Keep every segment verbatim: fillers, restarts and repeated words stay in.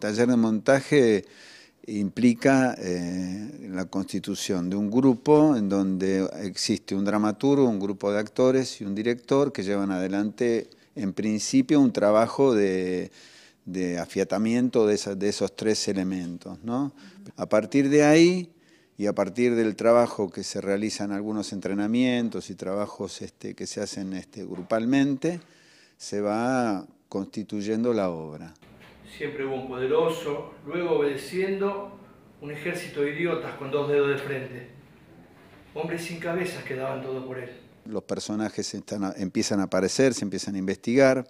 taller de montaje implica eh, la constitución de un grupo en donde existe un dramaturgo, un grupo de actores y un director que llevan adelante en principio un trabajo de, de afiatamiento de, esa, de esos tres elementos, ¿no? A partir de ahí y a partir del trabajo que se realizan algunos entrenamientos y trabajos este, que se hacen este, grupalmente, se va constituyendo la obra. Siempre hubo un poderoso, luego obedeciendo un ejército de idiotas con dos dedos de frente. Hombres sin cabezas que daban todo por él. Los personajes están, empiezan a aparecer, se empiezan a investigar.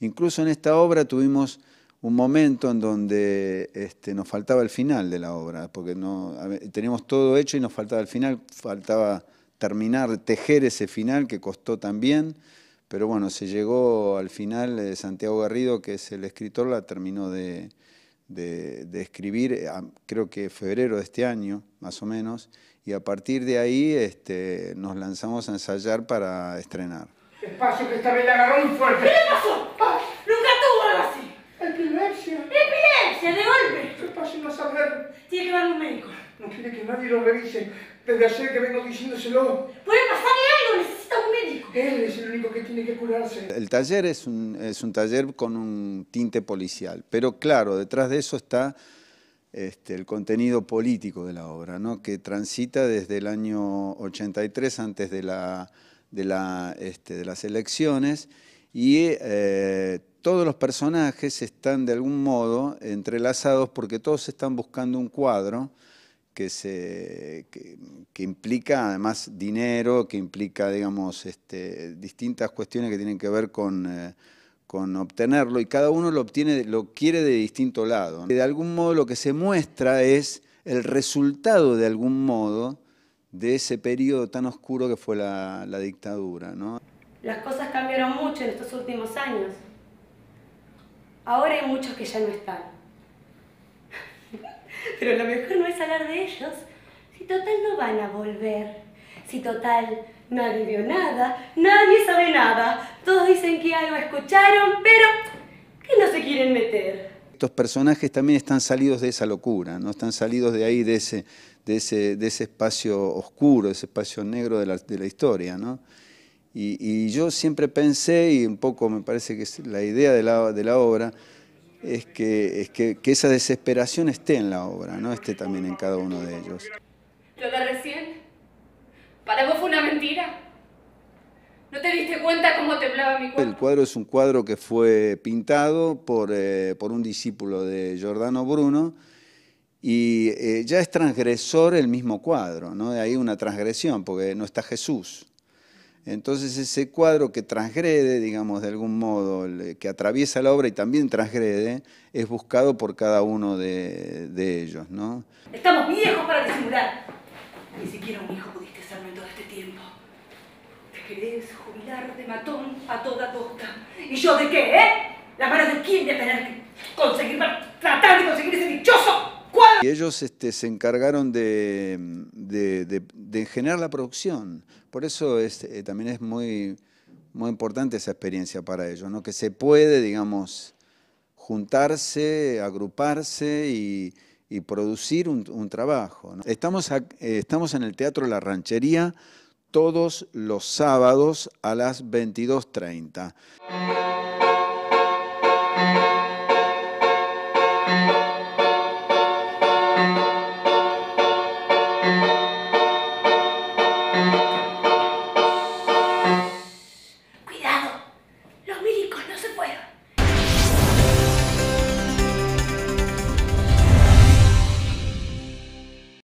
Incluso en esta obra tuvimos un momento en donde este, nos faltaba el final de la obra, porque no, teníamos todo hecho y nos faltaba el final, faltaba terminar, tejer ese final que costó también. Pero bueno, se llegó al final, eh, Santiago Garrido, que es el escritor, la terminó de, de, de escribir, a, creo que febrero de este año, más o menos, y a partir de ahí este, nos lanzamos a ensayar para estrenar. Despacio, que esta vez la agarró muy fuerte. ¿Qué le pasó? Ah, nunca tuvo algo así. Epilepsia. Epilepsia, de golpe. Despacio, no saber. Tiene que ver un médico. No quiere que nadie lo revise. Desde ayer que vengo diciéndoselo. Puede pasarle algo, necesita un médico. Él es el único que tiene que curarse. El taller es un, es un taller con un tinte policial, pero claro, detrás de eso está este, el contenido político de la obra, ¿no? Que transita desde el año ochenta y tres, antes de, la, de, la, este, de las elecciones, y eh, todos los personajes están de algún modo entrelazados porque todos están buscando un cuadro, Que, se, que, que implica además dinero, que implica, digamos, este, distintas cuestiones que tienen que ver con, eh, con obtenerlo, y cada uno lo obtiene, lo quiere de distinto lado. De algún modo lo que se muestra es el resultado, de algún modo, de ese periodo tan oscuro que fue la, la dictadura, ¿no? Las cosas cambiaron mucho en estos últimos años. Ahora hay muchos que ya no están. Pero lo mejor no es hablar de ellos, si total no van a volver, si total nadie vio nada, nadie sabe nada, todos dicen que algo escucharon, pero que no se quieren meter. Estos personajes también están salidos de esa locura, ¿no? Están salidos de ahí, de ese, de ese, de ese espacio oscuro, ese espacio negro de la, de la historia, ¿no? Y, y yo siempre pensé, y un poco me parece que es la idea de la, de la obra, es, que, es que, que esa desesperación esté en la obra, ¿no? Esté también en cada uno de ellos. Lo de recién, para vos fue una mentira. ¿No te diste cuenta cómo temblaba mi cuerpo? El cuadro es un cuadro que fue pintado por, eh, por un discípulo de Giordano Bruno, y eh, ya es transgresor el mismo cuadro, ¿no? Hay una transgresión, porque no está Jesús. Entonces ese cuadro que transgrede, digamos, de algún modo, que atraviesa la obra y también transgrede, es buscado por cada uno de, de ellos, ¿no? Estamos viejos para disimular. Ni siquiera un hijo pudiste hacerme todo este tiempo. Te querés jubilar de matón a toda costa. ¿Y yo de qué, eh? ¿Las manos de quién de tener que conseguir, tratar de conseguir ese dichoso cuadro? Y ellos este, se encargaron de, de, de, de generar la producción. Por eso es, eh, también es muy, muy importante esa experiencia para ellos, ¿no? Que se puede, digamos, juntarse, agruparse y, y producir un, un trabajo, ¿no? Estamos, a, eh, estamos en el Teatro La Ranchería todos los sábados a las veintidós treinta. Los milicos no se fueron.